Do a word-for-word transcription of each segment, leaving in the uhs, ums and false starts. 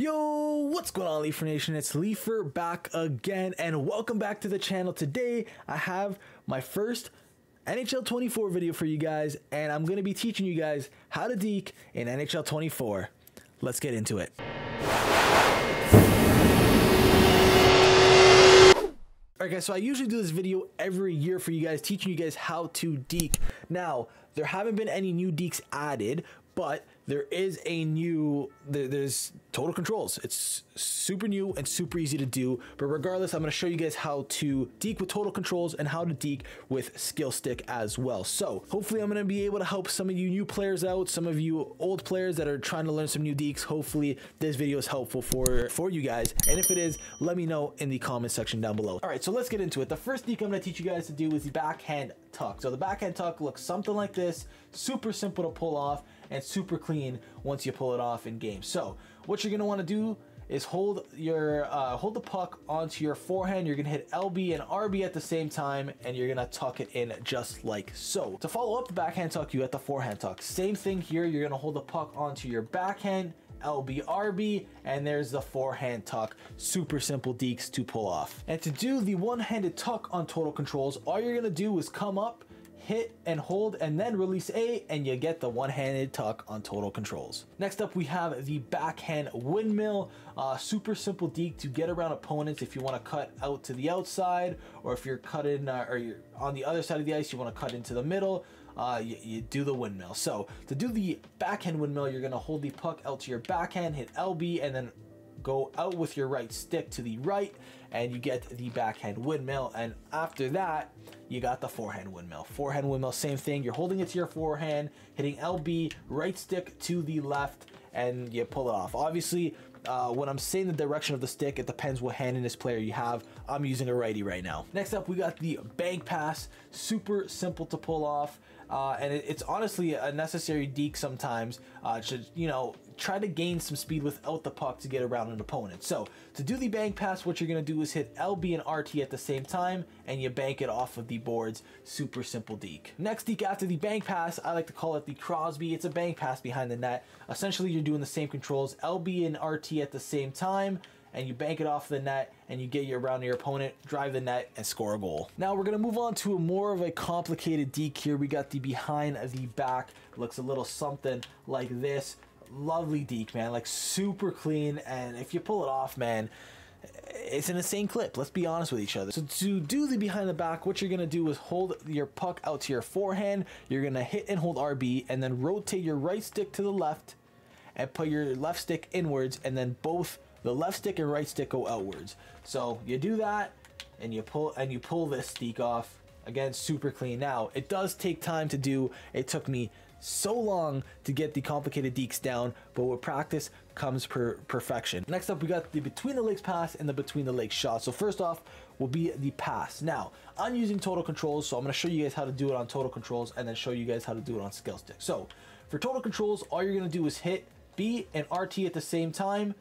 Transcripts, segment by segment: Yo, what's going on, Leafer Nation? It's Leafer back again, and welcome back to the channel. Today, I have my first N H L twenty-four video for you guys, and I'm going to be teaching you guys how to deke in N H L twenty-four. Let's get into it. Alright guys, so I usually do this video every year for you guys, teaching you guys how to deke. Now, there haven't been any new dekes added, but there is a new, there's Total Controls. It's super new and super easy to do, but regardless, I'm gonna show you guys how to deke with Total Controls and how to deke with Skill Stick as well. So hopefully I'm gonna be able to help some of you new players out, some of you old players that are trying to learn some new dekes. Hopefully this video is helpful for, for you guys. And if it is, let me know in the comment section down below. All right, so let's get into it. The first deke I'm gonna teach you guys to do is the backhand tuck. So the backhand tuck looks something like this, super simple to pull off and super clean once you pull it off in game. So what you're gonna wanna do is hold your uh, hold the puck onto your forehand. You're gonna hit L B and R B at the same time, and you're gonna tuck it in just like so. To follow up the backhand tuck, you got the forehand tuck. Same thing here, you're gonna hold the puck onto your backhand, L B, R B, and there's the forehand tuck. Super simple dekes to pull off. And to do the one-handed tuck on Total Controls, all you're gonna do is come up, hit and hold, and then release A, and you get the one-handed tuck on Total Controls. Next up, we have the backhand windmill. Uh, super simple deke to get around opponents if you want to cut out to the outside, or if you're cutting uh, or you're on the other side of the ice, you want to cut into the middle. Uh, you, you do the windmill. So to do the backhand windmill, you're going to hold the puck out to your backhand, hit L B, and then go out with your right stick to the right, and you get the backhand windmill. And after that, you got the forehand windmill. Forehand windmill, same thing. You're holding it to your forehand, hitting L B, right stick to the left, and you pull it off. Obviously, uh, when I'm saying the direction of the stick, it depends what hand in this player you have. I'm using a righty right now. Next up, we got the bank pass. Super simple to pull off. Uh, and it, it's honestly a necessary deke sometimes uh, to, you know, try to gain some speed without the puck to get around an opponent. So to do the bank pass, what you're going to do is hit L B and R T at the same time, and you bank it off of the boards. Super simple deke. Next deke after the bank pass, I like to call it the Crosby. It's a bank pass behind the net. Essentially, you're doing the same controls, L B and R T at the same time, and you bank it off the net, and you get you around your opponent, drive the net, and score a goal. Now we're gonna move on to a more of a complicated deke here. We got the behind the back. Looks a little something like this. Lovely deke, man, like super clean, and if you pull it off, man, it's an insane clip. Let's be honest with each other. So to do the behind the back, what you're gonna do is hold your puck out to your forehand. You're gonna hit and hold R B, and then rotate your right stick to the left, and put your left stick inwards, and then both the left stick and right stick go outwards. So you do that, and you pull and you pull this deke off. Again, super clean. Now it does take time to do. It took me so long to get the complicated dekes down, but with practice comes per perfection. Next up, we got the between the legs pass and the between the legs shot. So first off will be the pass. Now I'm using Total Controls, so I'm going to show you guys how to do it on Total Controls, and then show you guys how to do it on Skill Stick. So for Total Controls, all you're going to do is hit B and R T at the same time,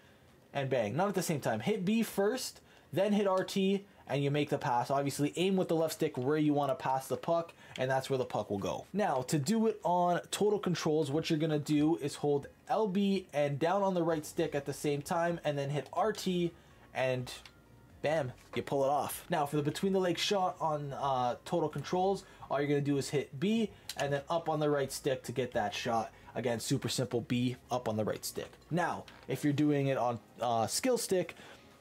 and bang. Not at the same time. Hit B first, then hit R T, and you make the pass. Obviously, aim with the left stick where you want to pass the puck, and that's where the puck will go. Now, to do it on Total Controls, what you're going to do is hold L B and down on the right stick at the same time, and then hit R T, and bam, you pull it off. Now, for the between the legs shot on uh, Total Controls, all you're going to do is hit B, and then up on the right stick to get that shot. Again, super simple, B, up on the right stick. Now, if you're doing it on uh, Skill Stick,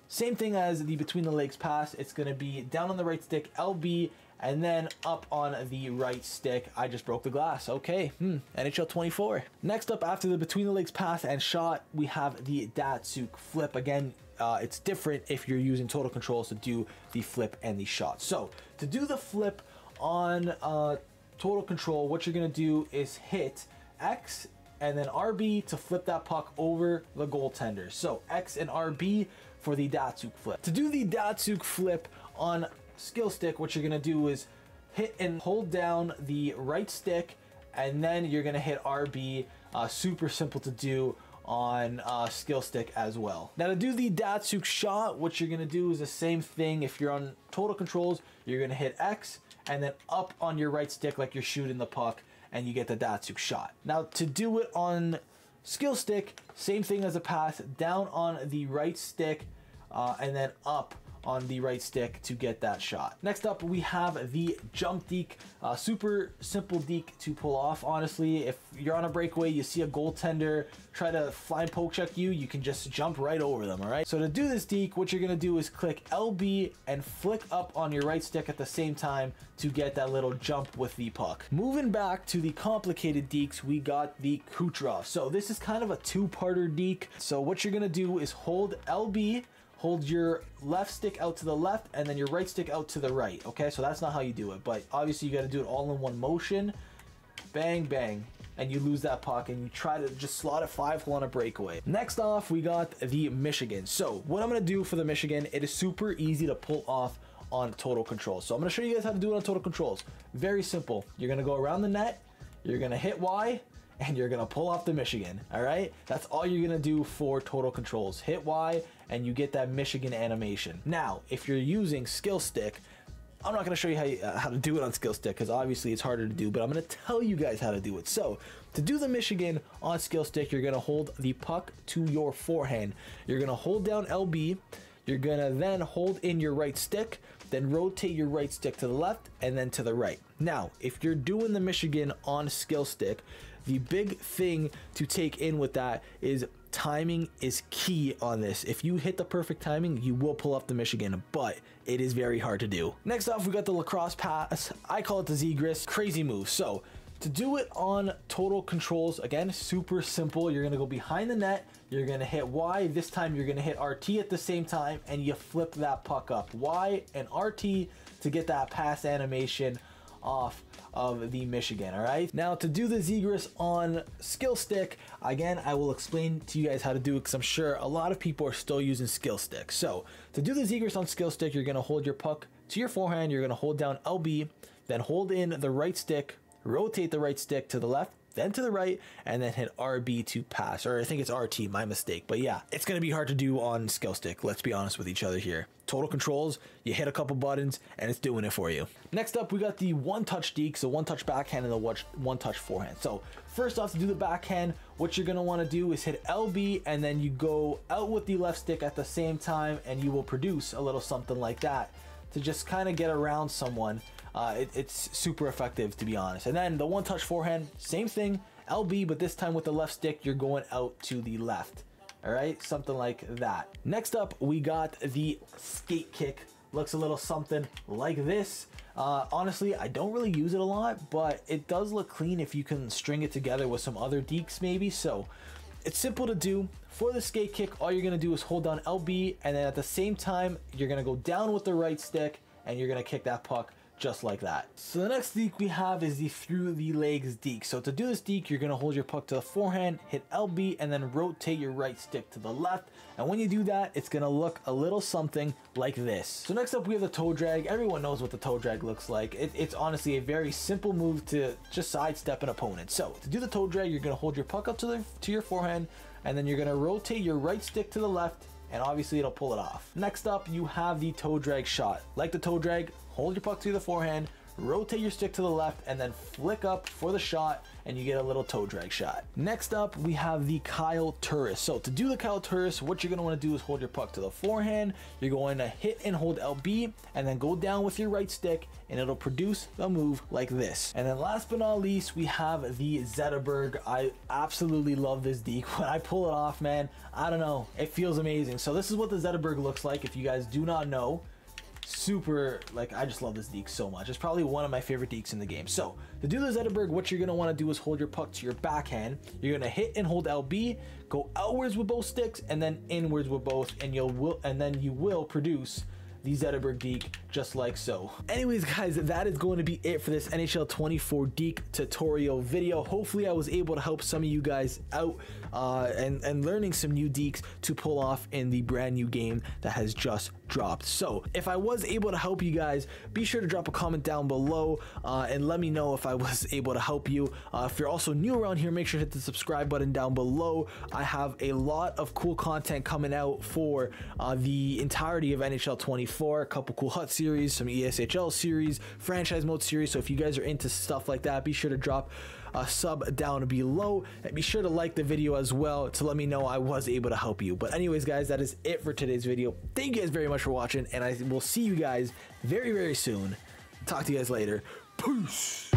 same thing as the between the legs pass. It's gonna be down on the right stick, L B, and then up on the right stick. I just broke the glass, okay, hmm, N H L twenty-four. Next up, after the between the legs pass and shot, we have the Datsyuk flip. Again, uh, it's different if you're using Total Controls to do the flip and the shot. So, to do the flip on uh, Total Control, what you're gonna do is hit X and then R B to flip that puck over the goaltender. So X and R B for the Datsyuk flip. To do the Datsyuk flip on Skill Stick, what you're gonna do is hit and hold down the right stick, and then you're gonna hit R B. Uh, super simple to do on uh, Skill Stick as well. Now to do the Datsyuk shot, what you're gonna do is the same thing. If you're on Total Controls, you're gonna hit X and then up on your right stick like you're shooting the puck, and you get the Datsyuk shot. Now to do it on Skill stick, same thing as a pass, down on the right stick uh, and then up on the right stick to get that shot. Next up, we have the jump deke. Uh, super simple deke to pull off, honestly. If you're on a breakaway, you see a goaltender try to fly poke check you, you can just jump right over them, all right? So to do this deke, what you're gonna do is click L B and flick up on your right stick at the same time to get that little jump with the puck. Moving back to the complicated dekes, we got the Kucherov. So this is kind of a two-parter deke. So what you're gonna do is hold L B, hold your left stick out to the left and then your right stick out to the right. Okay, so that's not how you do it, but obviously you got to do it all in one motion. Bang, bang. And you lose that puck and you try to just slot a five hole on a breakaway. Next off, we got the Michigan. So what I'm going to do for the Michigan, it is super easy to pull off on Total Control. So I'm going to show you guys how to do it on Total Controls. Very simple. You're going to go around the net. You're going to hit Y and you're gonna pull off the Michigan, all right? That's all you're gonna do for Total Controls. Hit Y and you get that Michigan animation. Now, if you're using Skill Stick, I'm not gonna show you how, you, uh, how to do it on Skill Stick because obviously it's harder to do, but I'm gonna tell you guys how to do it. So, to do the Michigan on Skill Stick, you're gonna hold the puck to your forehand. You're gonna hold down L B, you're gonna then hold in your right stick, then rotate your right stick to the left and then to the right. Now, if you're doing the Michigan on Skill Stick, the big thing to take in with that is timing is key on this. If you hit the perfect timing, you will pull off the Michigan, but it is very hard to do. Next off, we got the lacrosse pass. I call it the Zegras. Crazy move. So to do it on Total Controls, again, super simple. You're gonna go behind the net, you're gonna hit Y, this time you're gonna hit R T at the same time, and you flip that puck up. Y and R T to get that pass animation off of the Michigan, all right? Now to do the Zegras on Skill Stick, again, I will explain to you guys how to do it because I'm sure a lot of people are still using Skill Stick. So to do the Zegras on Skill Stick, you're gonna hold your puck to your forehand, you're gonna hold down L B, then hold in the right stick, rotate the right stick to the left, then to the right, and then hit R B to pass, or I think it's R T, my mistake. But yeah, it's gonna be hard to do on Skill Stick. Let's be honest with each other here. Total Controls, you hit a couple buttons and it's doing it for you. Next up, we got the one touch deke, so one touch backhand and the one touch forehand. So first off, to do the backhand, what you're gonna wanna do is hit L B and then you go out with the left stick at the same time and you will produce a little something like that to just kind of get around someone. Uh, it, it's super effective, to be honest. And then the one touch forehand, same thing, L B, but this time with the left stick, you're going out to the left. All right, something like that. Next up, we got the skate kick. Looks a little something like this. Uh, honestly, I don't really use it a lot, but it does look clean if you can string it together with some other dekes maybe. So it's simple to do. For the skate kick, all you're gonna do is hold down L B, and then at the same time, you're gonna go down with the right stick and you're gonna kick that puck just like that. So the next deke we have is the through the legs deke. So to do this deke, you're gonna hold your puck to the forehand, hit L B, and then rotate your right stick to the left. And when you do that, it's gonna look a little something like this. So next up, we have the toe drag. Everyone knows what the toe drag looks like. It, it's honestly a very simple move to just sidestep an opponent. So to do the toe drag, you're gonna hold your puck up to the to your forehand, and then you're gonna rotate your right stick to the left, and obviously it'll pull it off. Next up, you have the toe drag shot. Like the toe drag, hold your puck to the forehand, rotate your stick to the left, and then flick up for the shot, and you get a little toe drag shot. Next up, we have the Kyle Turris. So to do the Kyle Turris, what you're gonna wanna do is hold your puck to the forehand, you're going to hit and hold L B, and then go down with your right stick, and it'll produce a move like this. And then last but not least, we have the Zetterberg. I absolutely love this deke. When I pull it off, man, I don't know, it feels amazing. So this is what the Zetterberg looks like, if you guys do not know. Super, like, I just love this deke so much. It's probably one of my favorite dekes in the game. So to do the Zetterberg, what you're gonna wanna do is hold your puck to your backhand. You're gonna hit and hold L B, go outwards with both sticks and then inwards with both, and you'll will and then you will produce the Zetterberg deke just like so. Anyways, guys, that is going to be it for this N H L twenty-four deke tutorial video. Hopefully I was able to help some of you guys out uh, and, and learning some new dekes to pull off in the brand new game that has just dropped. So if I was able to help you guys, be sure to drop a comment down below uh, and let me know if I was able to help you. Uh, if you're also new around here, make sure to hit the subscribe button down below. I have a lot of cool content coming out for uh, the entirety of N H L twenty-four. A couple cool H U T series, some E S H L series, franchise mode series. So if you guys are into stuff like that, be sure to drop a sub down below, and be sure to like the video as well to let me know I was able to help you. But anyways, guys, that is it for today's video. Thank you guys very much for watching, and I will see you guys very, very soon. Talk to you guys later. Peace.